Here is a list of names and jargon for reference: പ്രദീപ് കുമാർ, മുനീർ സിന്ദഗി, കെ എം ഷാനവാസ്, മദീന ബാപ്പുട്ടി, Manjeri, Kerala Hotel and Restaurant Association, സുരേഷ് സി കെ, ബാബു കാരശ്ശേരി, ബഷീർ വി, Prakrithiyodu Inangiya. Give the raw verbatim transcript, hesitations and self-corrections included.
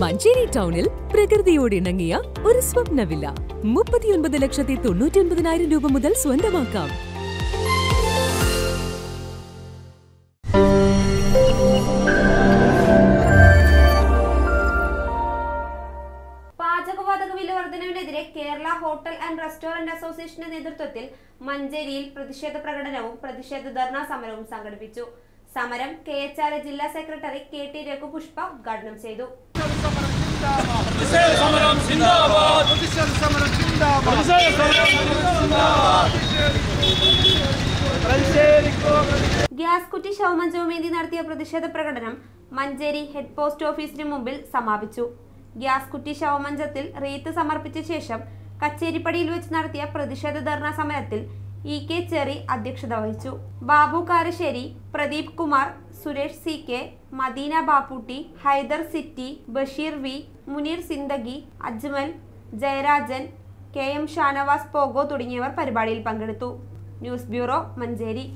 Manjeri Townil, Prakrithiyodu Inangiya, Oru Swapna Villa, thirty-nine lakshatti ninety-nine thousand രൂപ മുതൽ സ്വന്തമാക്കാം. Kerala Hotel and Restaurant Association നേതൃത്വത്തിൽ മഞ്ചേരിയിൽ പ്രതിഷേധ പ്രകടനവും പ്രതിഷേധ ധർണാ സമരവും സംഘടിപ്പിച്ചു. സമരം കെ എച്ച് ആർ ജില്ലാ സെക്രട്ടറി കെ ടി രഘു പുഷ്പ ഉദ്ഘാടനം ചെയ്തു. ഗ്യാസ് കുറ്റി ശവമഞ്ചവുമേന്തി നടത്തിയ പ്രതിഷേധ പ്രകടനം മഞ്ചേരി ഹെഡ് പോസ്റ്റ് ഓഫീസിന് മുമ്പിൽ സമാപിച്ചു. ഗ്യാസ് കുറ്റി ശവമഞ്ചത്തിൽ റീത്ത് സമർപ്പിച്ച ശേഷം കച്ചേരിപ്പടിയിൽ വെച്ച് നടത്തിയ പ്രതിഷേധ ധർണാ സമരത്തിൽ ഇ കെ ചെറി അധ്യക്ഷത വഹിച്ചു. ബാബു കാരശ്ശേരി, പ്രദീപ് കുമാർ, സുരേഷ് സി കെ, മദീന ബാപ്പുട്ടി, Haider city, ബഷീർ വി, മുനീർ സിന്ദഗി, Ajuman, Jayarajan, കെ എം ഷാനവാസ് pogo തുടങ്ങിയവർ പരിപാടിയിൽ പങ്കെടുത്തു. News bureau, Manjeri.